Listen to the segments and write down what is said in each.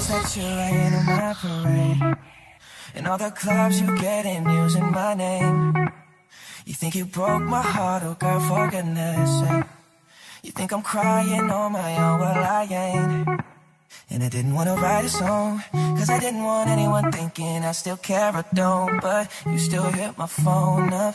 stars that you rain on my parade, and all the clubs you get in using my name. You think you broke my heart, oh God, for goodness sake. You think I'm crying on my own, well I ain't. And I didn't want to write a song, cause I didn't want anyone thinking I still care or don't. But you still hit my phone up,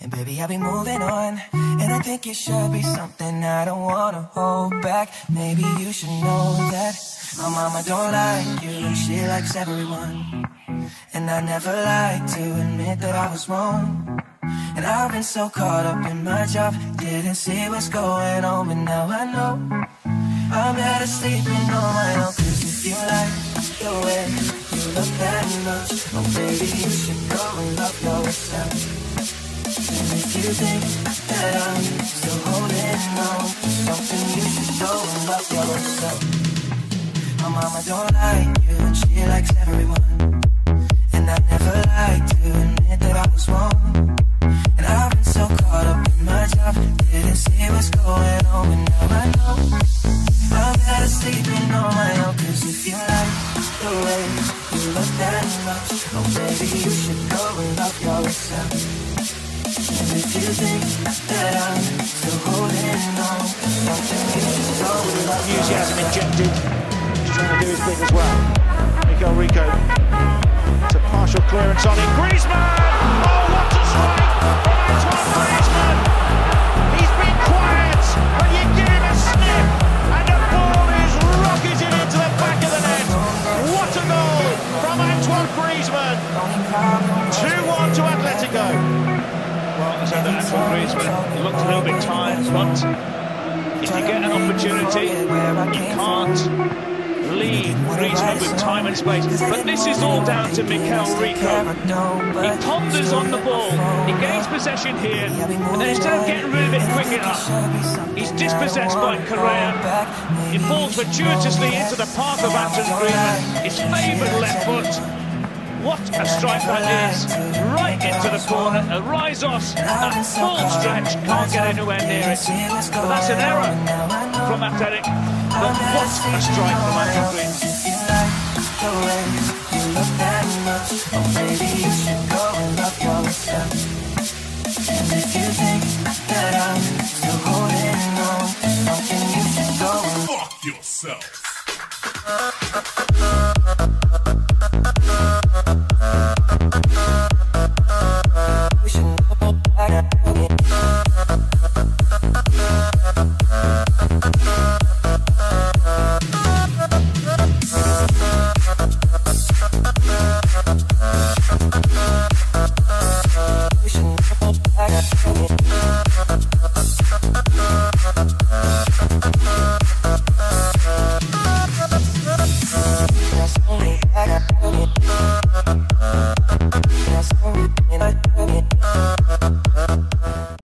and baby I'll be moving on. And I think it should be something I don't want to hold back. Maybe you should know that my mama don't like you, she likes everyone. And I never like to admit that I was wrong. And I've been so caught up in my job, didn't see what's going on. But now I know I'm better sleeping on my own. Cause if you like the way you look that much, oh baby you should go and love yourself. And if you think that I'm still holding on, something you should go and love yourself. My mama don't like you and she likes everyone. And I never liked to admit that I was wrong. And I've been so caught up in my job, didn't see what's going on. But now I know I'm better sleeping on my own. Cause if you like the way you look that much, oh baby you should go and love yourself. And if you think that I'm still holding on, something you should go and love yourself. Enthusiasm injected, he's trying to do his bit as well. Mikel Rico, it's a partial clearance on it. Griezmann! Oh, what a strike! Antoine Griezmann, he's been quiet, but you give him a snip, and the ball is rocketed into the back of the net. What a goal from Antoine Griezmann! 2-1 to Atletico. Well, as ever, Antoine Griezmann, he looked a little bit tired, but if you get an opportunity, you can't leave Griezmann with time and space. But this is all down to Mikel Rico. He ponders on the ball, he gains possession here, and then instead of getting rid of it quick enough, he's dispossessed by Correa. It falls fortuitously into the path of Antoine Griezmann, his favoured left foot. What a strike that is, right into the corner, a Rizos at full stretch, can't get anywhere near it. But that's an error from Athletic, but what a strike from Antoine Griezmann. Fuck yourself.